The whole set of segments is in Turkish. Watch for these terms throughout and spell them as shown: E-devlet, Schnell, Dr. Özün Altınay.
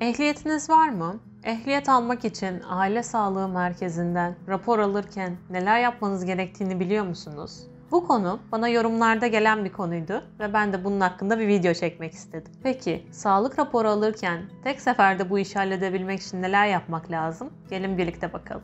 Ehliyetiniz var mı? Ehliyet almak için aile sağlığı merkezinden rapor alırken neler yapmanız gerektiğini biliyor musunuz? Bu konu bana yorumlarda gelen bir konuydu ve ben de bunun hakkında bir video çekmek istedim. Peki, sağlık raporu alırken tek seferde bu işi halledebilmek için neler yapmak lazım? Gelin birlikte bakalım.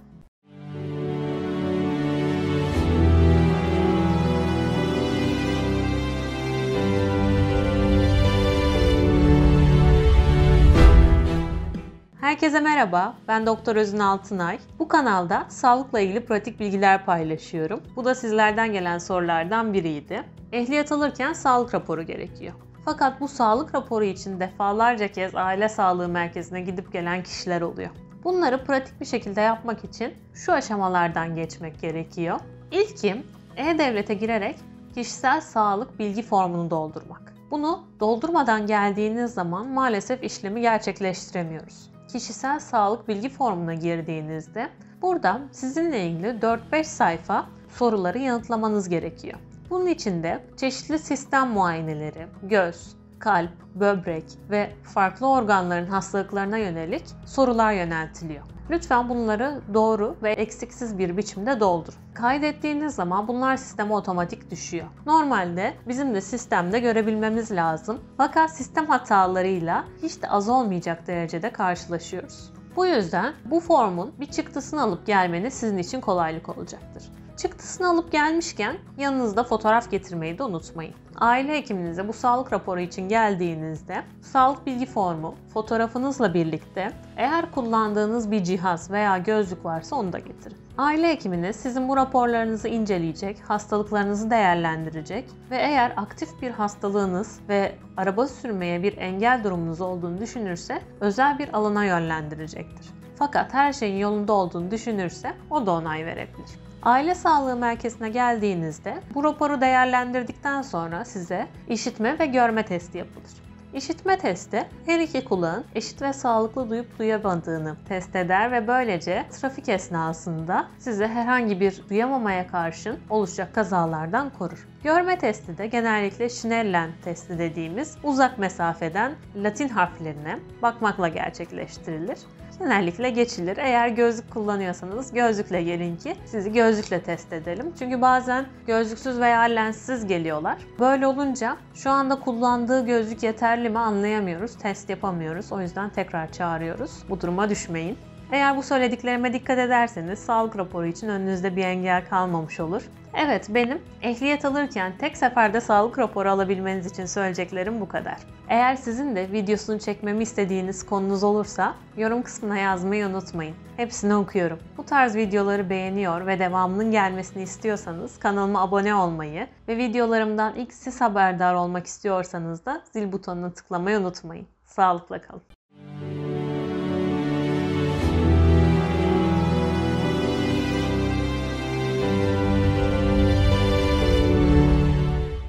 Herkese merhaba, ben Dr. Özün Altınay. Bu kanalda sağlıkla ilgili pratik bilgiler paylaşıyorum. Bu da sizlerden gelen sorulardan biriydi. Ehliyet alırken sağlık raporu gerekiyor. Fakat bu sağlık raporu için defalarca kez aile sağlığı merkezine gidip gelen kişiler oluyor. Bunları pratik bir şekilde yapmak için şu aşamalardan geçmek gerekiyor. İlki, e-devlete girerek kişisel sağlık bilgi formunu doldurmak. Bunu doldurmadan geldiğiniz zaman maalesef işlemi gerçekleştiremiyoruz. Kişisel sağlık bilgi formuna girdiğinizde burada sizinle ilgili 4-5 sayfa soruları yanıtlamanız gerekiyor. Bunun için de çeşitli sistem muayeneleri, göz, kalp, böbrek ve farklı organların hastalıklarına yönelik sorular yöneltiliyor. Lütfen bunları doğru ve eksiksiz bir biçimde doldurun. Kaydettiğiniz zaman bunlar sisteme otomatik düşüyor. Normalde bizim de sistemde görebilmemiz lazım. Fakat sistem hatalarıyla hiç de az olmayacak derecede karşılaşıyoruz. Bu yüzden bu formun bir çıktısını alıp gelmeniz sizin için kolaylık olacaktır. Çıktısını alıp gelmişken yanınızda fotoğraf getirmeyi de unutmayın. Aile hekiminize bu sağlık raporu için geldiğinizde sağlık bilgi formu fotoğrafınızla birlikte eğer kullandığınız bir cihaz veya gözlük varsa onu da getirin. Aile hekiminiz sizin bu raporlarınızı inceleyecek, hastalıklarınızı değerlendirecek ve eğer aktif bir hastalığınız ve araba sürmeye bir engel durumunuz olduğunu düşünürse özel bir alana yönlendirecektir. Fakat her şeyin yolunda olduğunu düşünürse o da onay verebilir. Aile sağlığı merkezine geldiğinizde bu raporu değerlendirdikten sonra size işitme ve görme testi yapılır. İşitme testi her iki kulağın eşit ve sağlıklı duyup duyamadığını test eder ve böylece trafik esnasında size herhangi bir duyamamaya karşın oluşacak kazalardan korur. Görme testi de genellikle Schnell testi dediğimiz uzak mesafeden Latin harflerine bakmakla gerçekleştirilir. Genellikle geçilir. Eğer gözlük kullanıyorsanız gözlükle gelin ki sizi gözlükle test edelim. Çünkü bazen gözlüksüz veya lenssiz geliyorlar. Böyle olunca şu anda kullandığı gözlük yeterli mi anlayamıyoruz, test yapamıyoruz. O yüzden tekrar çağırıyoruz. Bu duruma düşmeyin. Eğer bu söylediklerime dikkat ederseniz sağlık raporu için önünüzde bir engel kalmamış olur. Evet, benim ehliyet alırken tek seferde sağlık raporu alabilmeniz için söyleyeceklerim bu kadar. Eğer sizin de videosunu çekmemi istediğiniz konunuz olursa yorum kısmına yazmayı unutmayın. Hepsini okuyorum. Bu tarz videoları beğeniyor ve devamının gelmesini istiyorsanız kanalıma abone olmayı ve videolarımdan ilk siz haberdar olmak istiyorsanız da zil butonuna tıklamayı unutmayın. Sağlıkla kalın.